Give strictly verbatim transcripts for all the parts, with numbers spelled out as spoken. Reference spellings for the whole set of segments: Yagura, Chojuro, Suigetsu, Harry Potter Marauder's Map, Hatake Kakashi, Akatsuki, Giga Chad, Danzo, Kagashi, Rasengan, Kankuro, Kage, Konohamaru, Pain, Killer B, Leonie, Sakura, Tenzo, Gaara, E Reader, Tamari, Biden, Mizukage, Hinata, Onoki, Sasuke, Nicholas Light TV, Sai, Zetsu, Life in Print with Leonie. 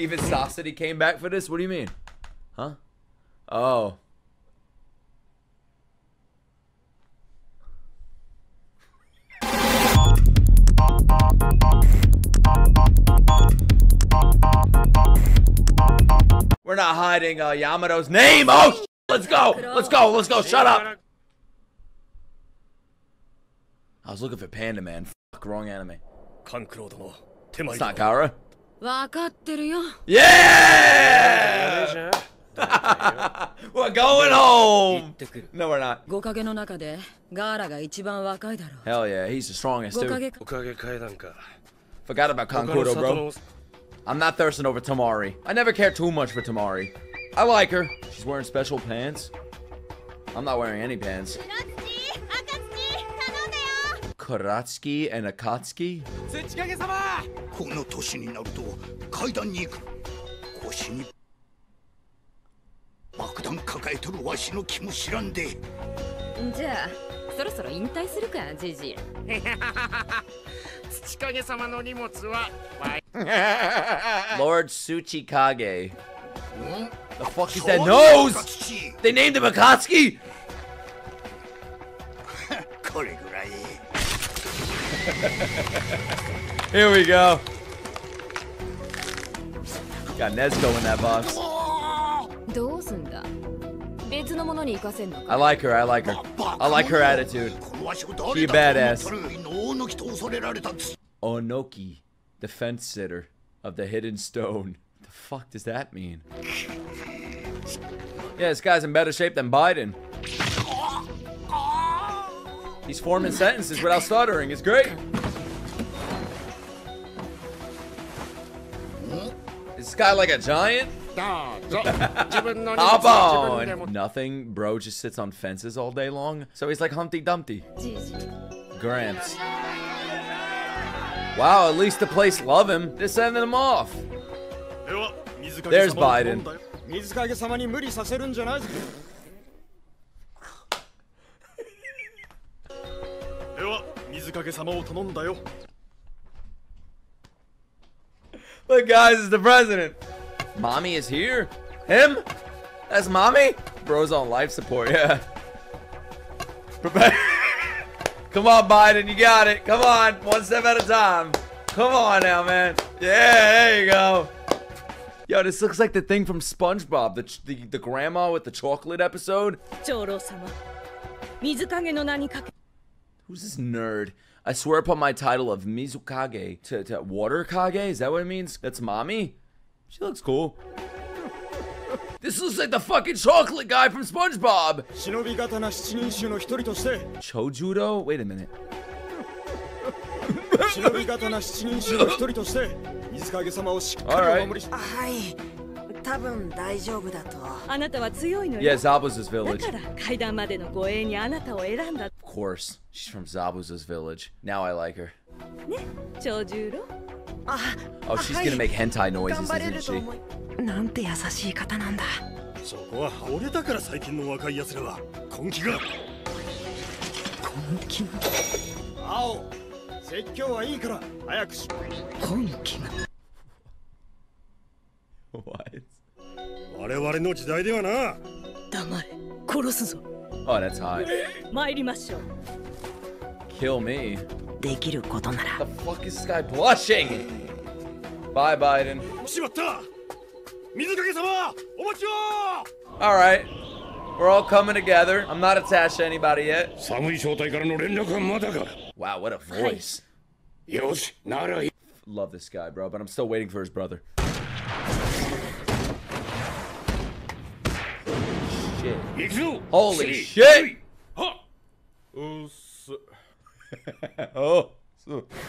Even Sasori came back for this? What do you mean? Huh? Oh. We're not hiding uh, Yamato's name. Oh, shit. Let's go. Let's go. Let's go. Shut up. I was looking for Panda Man. Fuck, wrong anime. It's not Gaara. Yeah! We're going home! No, we're not. Hell yeah, he's the strongest, too. Forgot about Kankuro, bro. I'm not thirsting over Tamari. I never cared too much for Tamari. I like her. She's wearing special pants. I'm not wearing any pants. Karatsuki and Akatsuki? Lord Tsuchikage. The fuck is that nose? They named him Akatsuki? Here we go. Got Nezuko in that box. I like her, I like her. I like her attitude. She a badass. Onoki, the fence sitter of the hidden stone. What the fuck does that mean? Yeah, this guy's in better shape than Biden. He's forming sentences without stuttering. It's great. Is this guy like a giant? Hop on. Nothing, bro. Just sits on fences all day long. So he's like Humpty Dumpty. Gramps. Wow, at least the place love him. They're sending him off. There's Biden. Look, guys, it's the president. Mommy is here. Him? That's mommy? Bro's on life support, yeah. Prepare. Come on, Biden, you got it. Come on, one step at a time. Come on now, man. Yeah, there you go. Yo, this looks like the thing from SpongeBob, the ch the, the grandma with the chocolate episode. Who's this nerd? I swear upon my title of Mizukage to, to water kage. Is that what it means? That's mommy? She looks cool. This looks like the fucking chocolate guy from SpongeBob. Chojuro? Wait a minute. All right. Yeah, Zabuza's village. Of course, she's from Zabuza's village. Now I like her. Oh, she's gonna make hentai noises, isn't she? What? Oh, that's hot. Kill me. The fuck is this guy blushing? Bye, Biden. Alright. We're all coming together. I'm not attached to anybody yet. Wow, what a voice. Love this guy, bro, but I'm still waiting for his brother. Shit. Holy shit! Oh,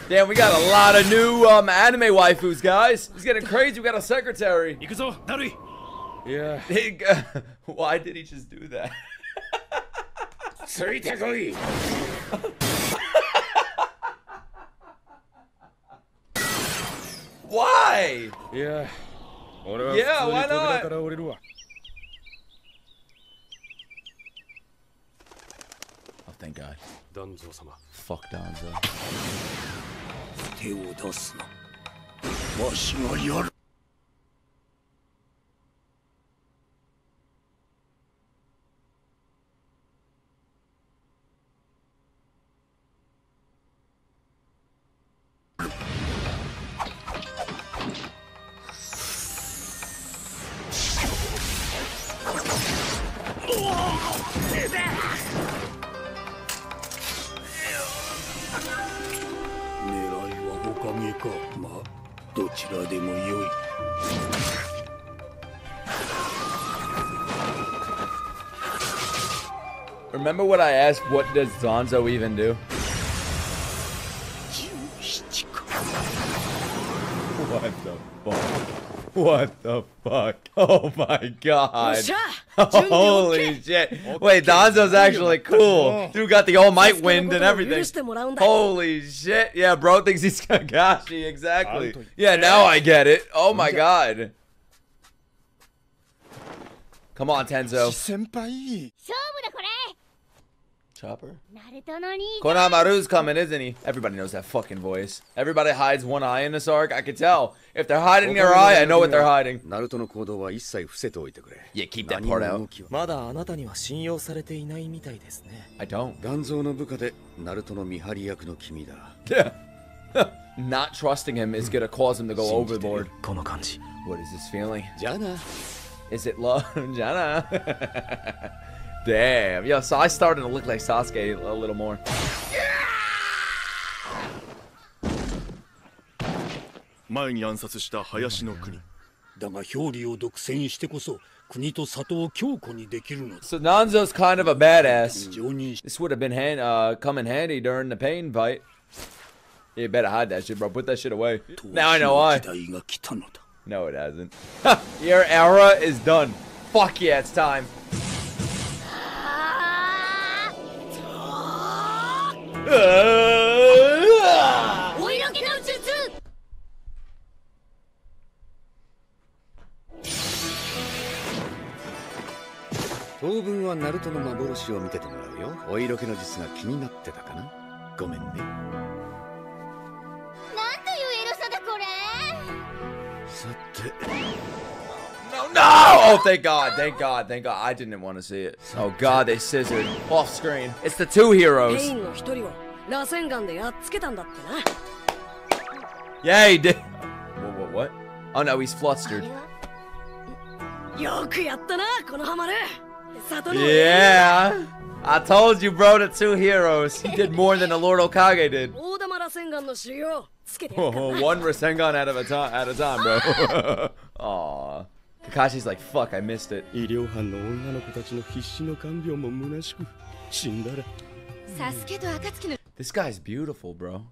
damn, we got a lot of new um, anime waifus, guys. It's getting crazy. We got a secretary. Yeah. Why did he just do that? Why? Yeah. Yeah, why not? Thank God. Danzo-sama. Fuck Danzo. どうでもよい。Remember what I asked? What does Danzo even do? What the fuck? What the fuck? Oh my god. Holy shit. Wait, Danzo's actually cool. Dude got the All Might wind and everything. Holy shit. Yeah, bro thinks he's Kagashi. Exactly. Yeah, now I get it. Oh my god. Come on, Tenzo. Chopper? Konohamaru's coming, isn't he? Everybody knows that fucking voice. Everybody hides one eye in this arc. I can tell. If they're hiding their eye, I know what they're hiding. Yeah, keep that part out. I don't. Yeah. Not trusting him is gonna cause him to go overboard. What is this feeling? Is it love? Jana. Damn, yo, so I started to look like Sasuke a little more. So Danzo's kind of a badass. This would have been hand, uh, come in handy during the pain fight. You better hide that shit, bro. Put that shit away. Now I know why. No, it hasn't. Your era is done. Fuck yeah, it's time. No, no! Oh, thank God, thank God, thank God. I didn't want to see it. Oh God, they scissored off screen. It's the two heroes. Yeah, he did. What, what, what? Oh no, he's flustered. Yeah, I told you, bro, the two heroes. He did more than the Lord Okage did. Oh, one Rasengan out of a time, at a time, bro. Aww. Kakashi's like, fuck, I missed it. This guy's beautiful, bro.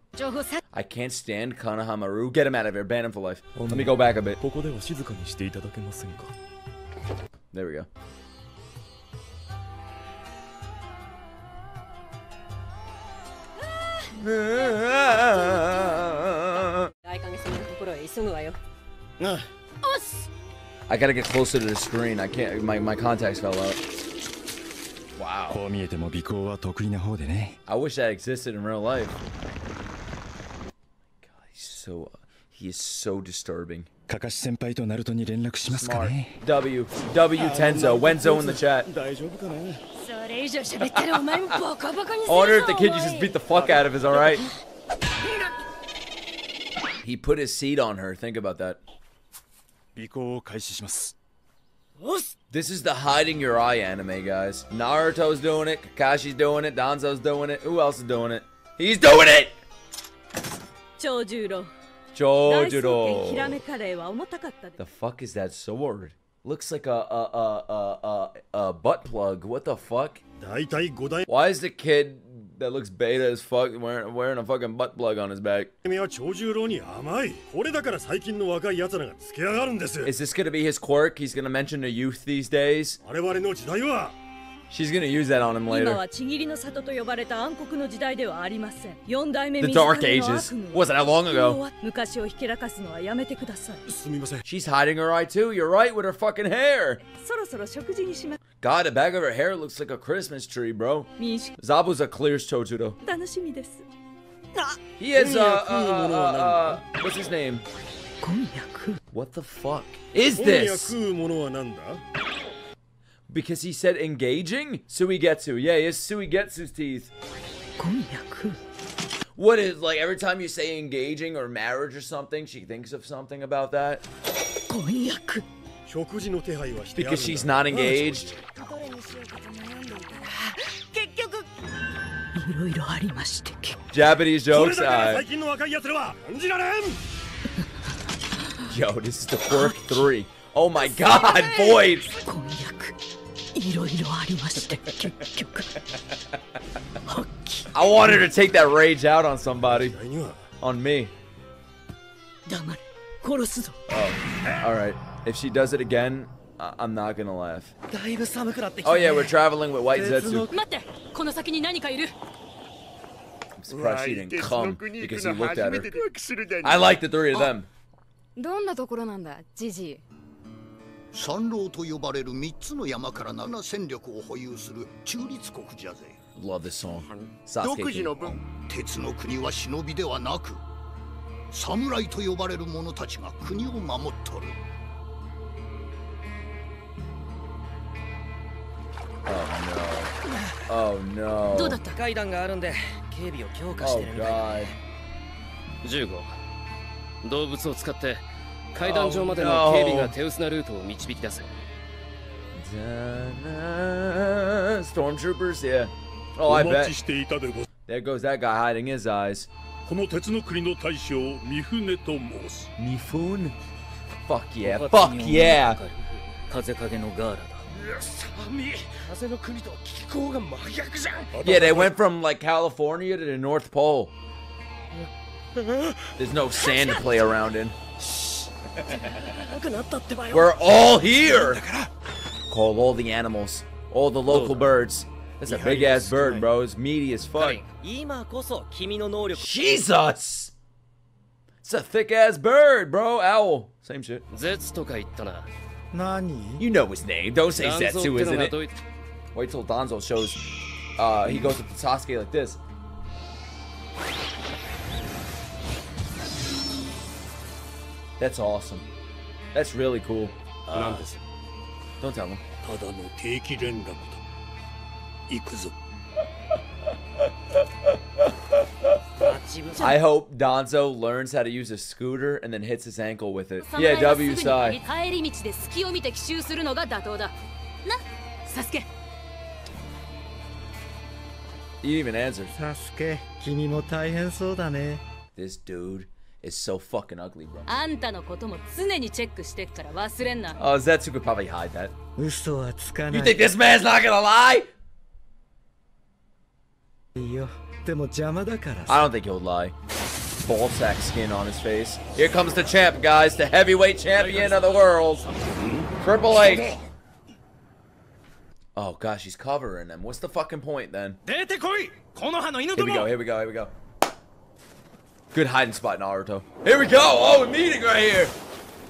I can't stand Konohamaru. Get him out of here. Ban him for life. Let me go back a bit. There we go. I gotta get closer to the screen. I can't. My, my contacts fell out. Wow. I wish that existed in real life. God, he's so. He is so disturbing. Smart. W. W. Tenzo. Wenzo in the chat. I wonder if the kid you just beat the fuck out of is alright. He put his seed on her. Think about that. This is the hiding your eye anime, guys. Naruto's doing it. Kakashi's doing it. Danzo's doing it. Who else is doing it? He's doing it! Chojuro. Chojuro. The fuck is that sword? Looks like a, a, a, a, a butt plug. What the fuck? Why is the kid that looks beta as fuck wearing, wearing a fucking butt plug on his back? Is this gonna be his quirk? He's gonna mention the youth these days? She's gonna use that on him later. The Dark Ages. Wasn't that long ago. She's hiding her eye too, you're right, with her fucking hair. God, the back of her hair looks like a Christmas tree, bro. Zabuza clears Chojuro. He is, uh, uh, uh, uh, what's his name? What the fuck is this? Because he said engaging? Suigetsu. Yeah, it's Suigetsu's teeth. What is, like, every time you say engaging or marriage or something, she thinks of something about that? Because she's not engaged? Japanese jokes? I... Yo, this is the quirk three. Oh my god, boys! I wanted to take that rage out on somebody. On me. Oh, alright. If she does it again, I I'm not gonna laugh. Oh yeah, we're traveling with White Zetsu. I'm surprised she didn't come because he looked at her. I like the three of them. Love this song. Sasuke. Samurai to yobareru mono tachi ga kuni o mamottoru. Oh no. Oh no. Kaidan ga aru nde keibi o kyouka shiteru mitai. fifteen. Doubutsu o tsukatte kaidan jou made no keibi ga teusuna ruuto o michibiki dasu. Stormtroopers, yeah. Oh, I bet. There goes that guy hiding his eyes. Mifune? Fuck yeah, fuck yeah! Yeah, they went from like California to the North Pole. There's no sand to play around in. We're all here! Call all the animals, all the local birds. That's a big ass bird, bro. It's meaty as fuck. Jesus! It's a thick ass bird, bro. Owl. Same shit. You know his name. Don't say Zetsu, isn't it? Wait till Danzo shows. Uh, he goes up to Sasuke like this. That's awesome. That's really cool. Uh, don't tell him. I hope Danzo learns how to use a scooter and then hits his ankle with it. Yeah, W Sai. You even answered. This dude is so fucking ugly, bro. Oh, Zetsu could probably hide that. You think this man's not gonna lie? I don't think he'll lie. Ball sack skin on his face. Here comes the champ, guys. The heavyweight champion of the world. Triple H. Oh, gosh, he's covering him. What's the fucking point, then? Here we go, here we go, here we go. Good hiding spot, Naruto. Here we go. Oh, we're meeting right here.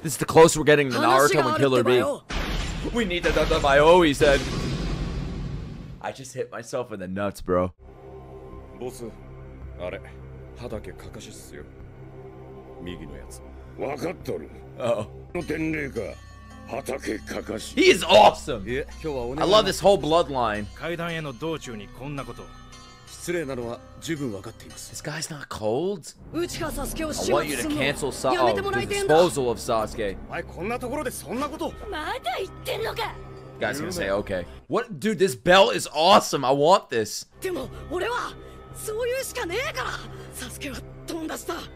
This is the closest we're getting to Naruto and Killer B. We need the Dadabayo, he said. I just hit myself in the nuts, bro. Boss, are Hatake Kakashi suyo. Migi no yatsu. Wakattoru. Oh. No tenrei ka Hatake Kakashi. He is awesome. I love this whole bloodline. Kaidan e no douchū ni konna koto. Shitsurei na no wa jubun wakatteimasu. This guy's not cold? Uchiha Sasuke o shimatsu. I want you to cancel Sa oh, the disposal of Sasuke. Mai konna tokoro de sonna koto. Mada itten no ka? Guy's gonna say okay. What, dude? This belt is awesome. I want this. I'm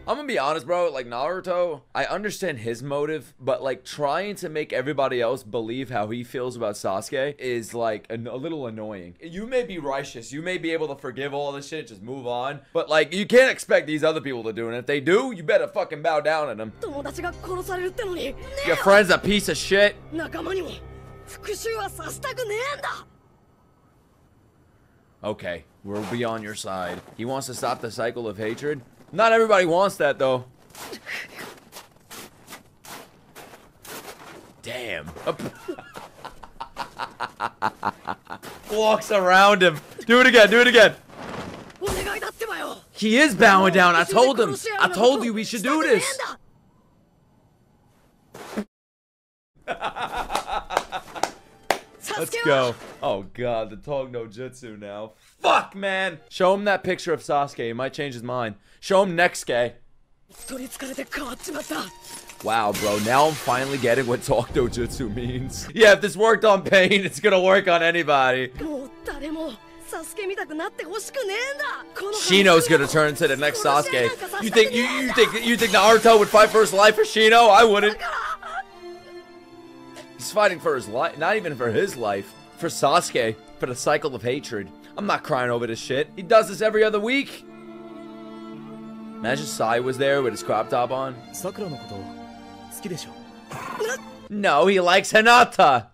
gonna be honest, bro. Like Naruto, I understand his motive, but like trying to make everybody else believe how he feels about Sasuke is like a, a little annoying. You may be righteous, you may be able to forgive all this shit, just move on, but like you can't expect these other people to do it. And if they do, you better fucking bow down to them. Your friend's a piece of shit. Okay, we'll be on your side. He wants to stop the cycle of hatred. Not everybody wants that, though. Damn. Walks around him. Do it again, do it again. He is bowing down. I told him. I told you we should do this. Let's go. Oh god, the Tog no Jutsu now. Fuck, man! Show him that picture of Sasuke. He might change his mind. Show him Netsuke. Wow, bro. Now I'm finally getting what Tog no Jutsu means. Yeah, if this worked on Pain, it's gonna work on anybody. Shino's gonna turn into the next Sasuke. You think you, you think you think Naruto would fight for his life for Shino? I wouldn't. He's fighting for his life, not even for his life, for Sasuke, for the cycle of hatred. I'm not crying over this shit. He does this every other week. Imagine Sai was there with his crop top on. No, he likes Hinata.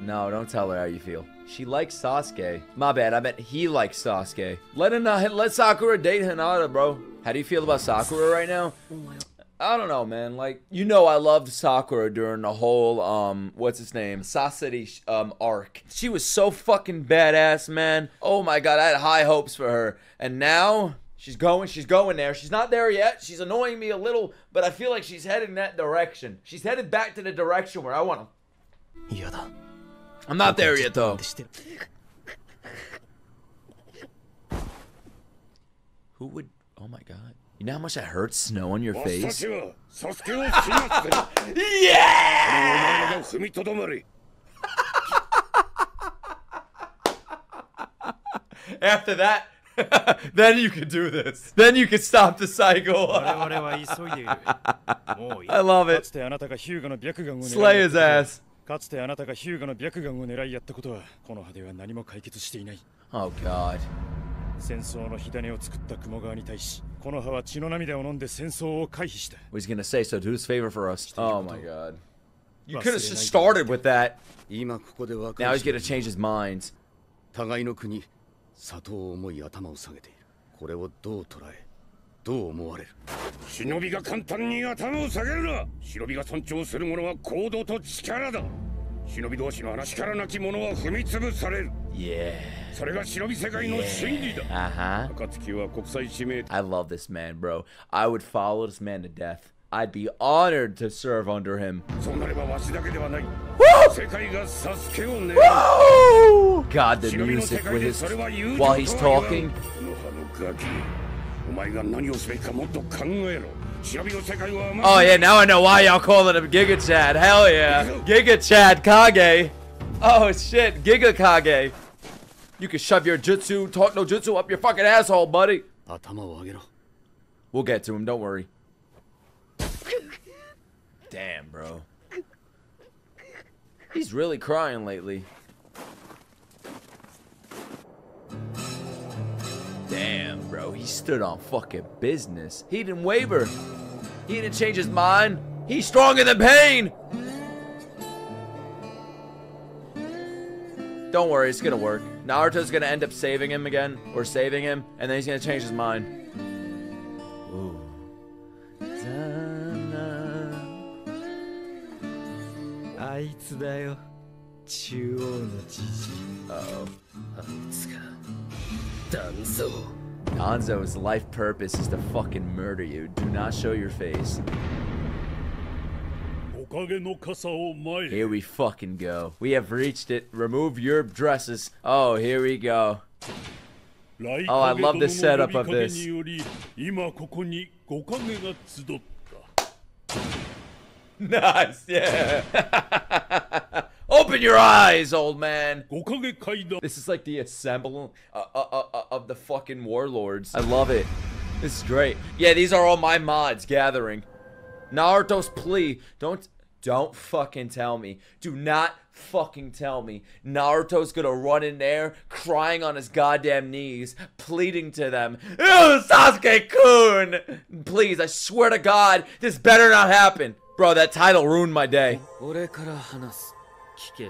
No, don't tell her how you feel. She likes Sasuke. My bad, I meant he likes Sasuke. Let Hinata, let Sakura date Hinata, bro. How do you feel about Sakura right now? I don't know, man. Like, you know I loved Sakura during the whole, um, what's his name? Sasori, um, arc. She was so fucking badass, man. Oh my god, I had high hopes for her. And now, she's going, she's going there. She's not there yet. She's annoying me a little, but I feel like she's headed in that direction. She's headed back to the direction where I want to. I'm not there yet, though. Who would... Oh, my God. You know how much that hurts? Snow on your face? Yeah! After that, then you could do this. Then you could stop the cycle. I love it. Slay his ass. Oh god. He's gonna say, so do this favor for us. Oh my god. You could have just started with that. Now he's gonna change his mind. Yeah. Yeah. Uh-huh. I love this man, bro. I would follow this man to death. I'd be honored to serve under him. Woo! Woo! God, the music with his, while he's talking. Oh yeah, now I know why y'all calling him Giga Chad. Hell yeah. Giga Chad Kage. Oh shit, Giga Kage. You can shove your jutsu, talk no jutsu up your fucking asshole, buddy. We'll get to him, don't worry. Damn, bro. He's really crying lately. Damn, bro, he stood on fucking business. He didn't waver. He didn't change his mind. He's stronger than pain. Don't worry, it's gonna work. Naruto's gonna end up saving him again, or saving him, and then he's gonna change his mind. Ooh. Uh-oh. Danzo. Danzo's life purpose is to fucking murder you. Do not show your face. Here we fucking go. We have reached it. Remove your dresses. Oh, here we go. Oh, I love the setup of this. Nice, yeah. Open your eyes, old man! This is like the assembly uh, uh, uh, uh, of the fucking warlords. I love it. This is great. Yeah, these are all my mods gathering. Naruto's plea. Don't, don't fucking tell me. Do not fucking tell me. Naruto's gonna run in there, crying on his goddamn knees, pleading to them. Ew, Sasuke-kun! Please, I swear to God, this better not happen. Bro, that title ruined my day. Yeah.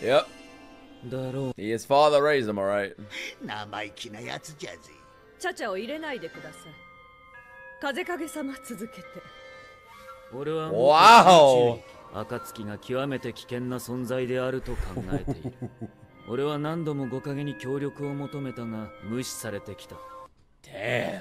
Yep. His father raised him, all right. Wow. Akatsukiが極めて危険な存在であると考えている。俺は何度もご影に協力を求めたが無視されてきた。Damn.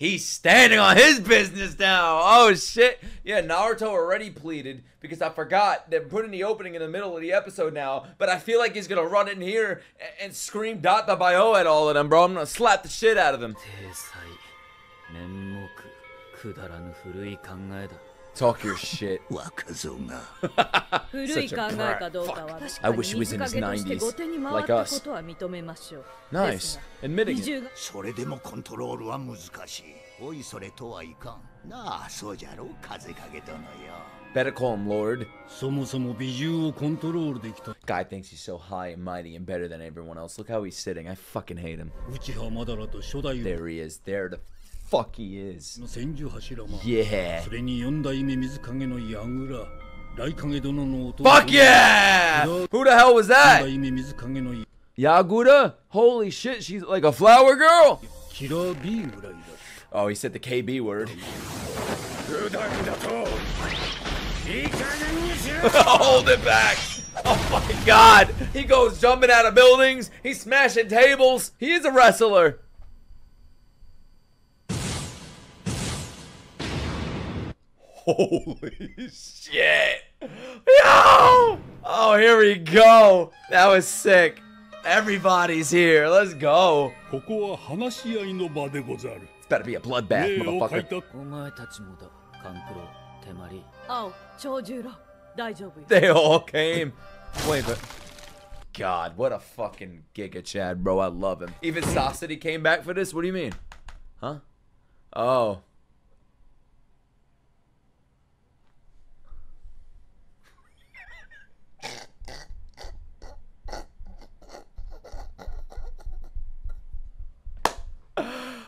He's standing on his business now. Oh, shit. Yeah, Naruto already pleaded because I forgot they're putting the opening in the middle of the episode now. But I feel like he's going to run in here and, and scream dot the bio at all of them, bro. I'm going to slap the shit out of them. Talk your shit. Such a brat. Fuck. I wish he was in his nineties, like us. Nice, admitting it. Better call him Lord. Guy thinks he's so high and mighty and better than everyone else. Look how he's sitting. I fucking hate him. There he is. There the fuck he is. Yeah. Fuck yeah! Who the hell was that? Yagura? Holy shit, she's like a flower girl! Oh, he said the K B word. Hold it back! Oh my god! He goes jumping out of buildings, he's smashing tables, he is a wrestler! Holy shit! Yo! Oh, here we go! That was sick. Everybody's here. Let's go. It's better be a bloodbath, motherfucker. Oh, Chojuro. They all came. Wait, but god, what a fucking giga Chad, bro. I love him. Even Sasori came back for this? What do you mean? Huh? Oh.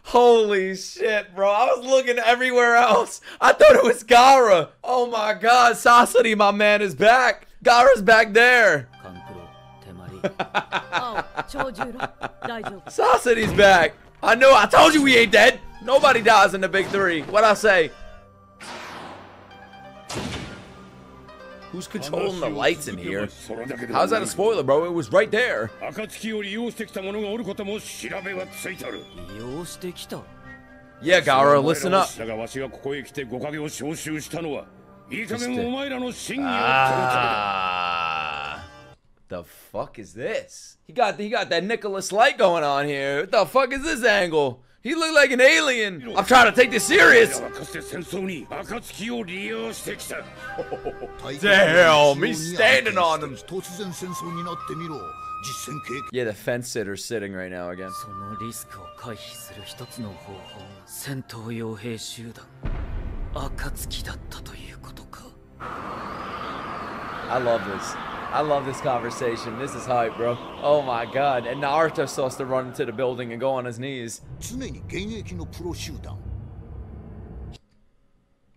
Holy shit, bro. I was looking everywhere else. I thought it was Gaara. Oh my god, Sasori, my man, is back. Gaara's back there. Sasori's back. I know, I told you we ain't dead. Nobody dies in the big three. What'd I say? Who's controlling the lights in here? How's that a spoiler, bro? It was right there. Yeah, Gaara, listen up. Ah, the fuck is this? He got he got that Nicholas Light going on here. What the fuck is this angle? He looked like an alien. I'm trying to take this serious. Damn, he's standing on them. Yeah, the fence sitter's sitting right now again. I love this. I love this conversation. This is hype, bro. Oh my god. And Naruto saw us to run into the building and go on his knees.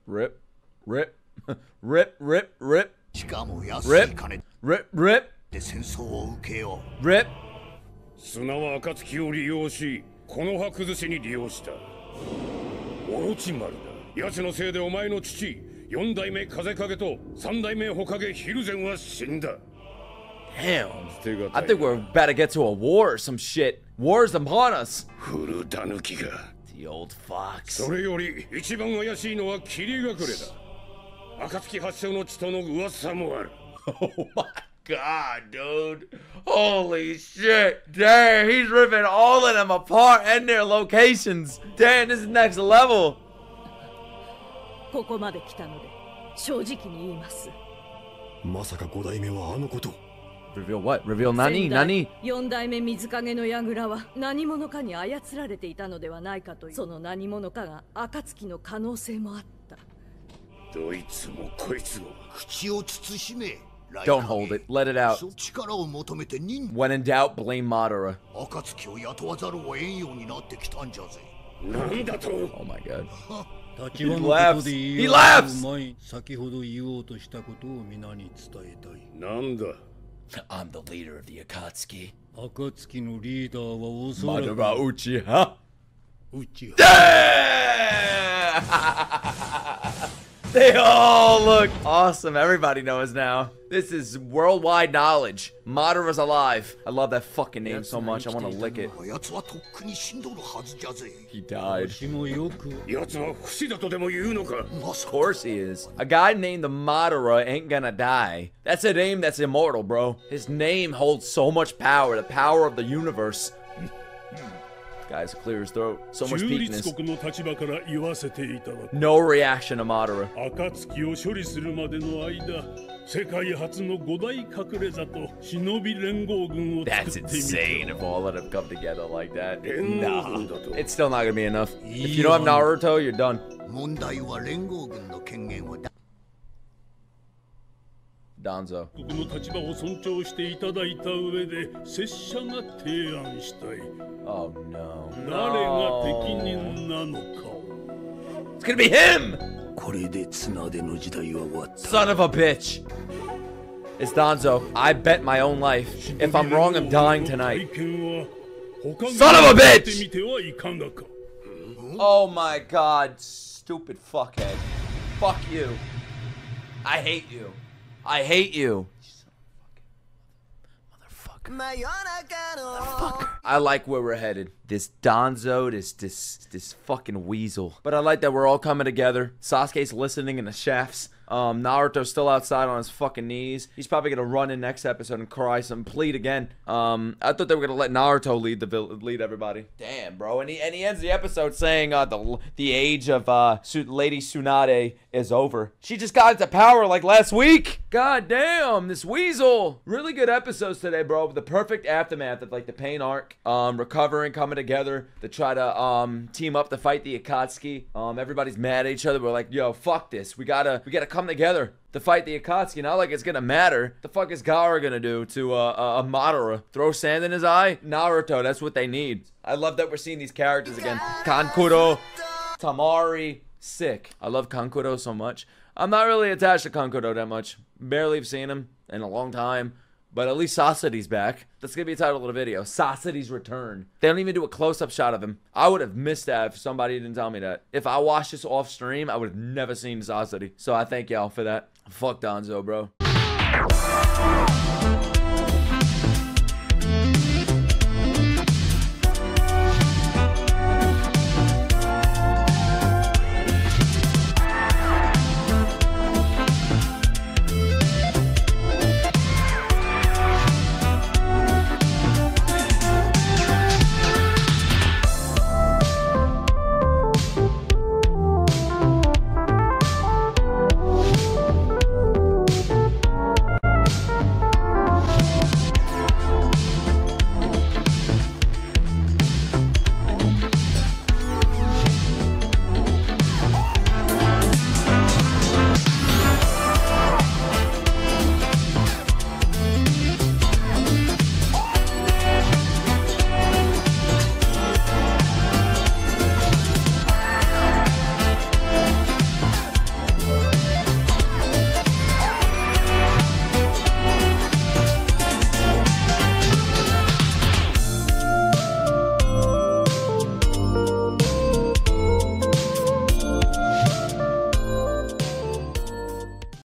Rip. Rip. Rip. Rip. Rip. Rip. Rip. Rip. Rip. Rip. Damn. I think we're about to get to a war or some shit. War's upon us. The old fox. Oh my god, dude. Holy shit. Damn, he's ripping all of them apart and their locations. Damn, this is next level. Reveal what? Reveal nani? Nani? Don't hold it. Let it out. When in doubt, blame Madara. Oh my god. He laughs. He laughs. I'm the leader of the Akatsuki. Madara Uchiha. Uchiha. They all look awesome. Everybody knows now. This is worldwide knowledge. Madara's alive. I love that fucking name so much. I want to lick it. He died. Of course he is. A guy named the Madara ain't gonna die. That's a name that's immortal, bro. His name holds so much power. The power of the universe. Guys, clear his throat. So much peakness. No reaction to Madara. That's insane if all of them come together like that. Nah, it's still not gonna be enough. If you don't have Naruto, you're done. Danzo. Oh no. No. It's gonna be him! Son of a bitch! It's Danzo. I bet my own life. If I'm wrong, I'm dying tonight. Son of a bitch! Oh my god, stupid fuckhead. Fuck you. I hate you. I hate you. Motherfucker. Motherfucker. I like where we're headed. This Danzo, this, this, this fucking weasel. But I like that we're all coming together. Sasuke's listening in the shafts. Um, Naruto's still outside on his fucking knees. He's probably gonna run in next episode and cry some plead again. Um, I thought they were gonna let Naruto lead the lead everybody. Damn, bro. And he and he ends the episode saying, "Uh, the the age of uh Lady Tsunade is over." She just got into power like last week. God damn, this weasel. Really good episodes today, bro. The perfect aftermath of like the pain arc. Um, recovering, coming together to try to um team up to fight the Akatsuki. Um, everybody's mad at each other. We're like, "Yo, fuck this. We gotta we gotta." Come together to fight the Akatsuki. Not like it's gonna matter. The fuck is Gaara gonna do to uh, uh, a Madara? Throw sand in his eye? Naruto, that's what they need. I love that we're seeing these characters again. Kankuro, Tamari, sick. I love Kankuro so much. I'm not really attached to Kankuro that much. Barely have seen him in a long time. But at least Sasori's back. That's gonna be a title of the video. Sasori's return. They don't even do a close-up shot of him. I would have missed that if somebody didn't tell me that. If I watched this off stream, I would have never seen Sasori. So I thank y'all for that. Fuck Danzo, bro.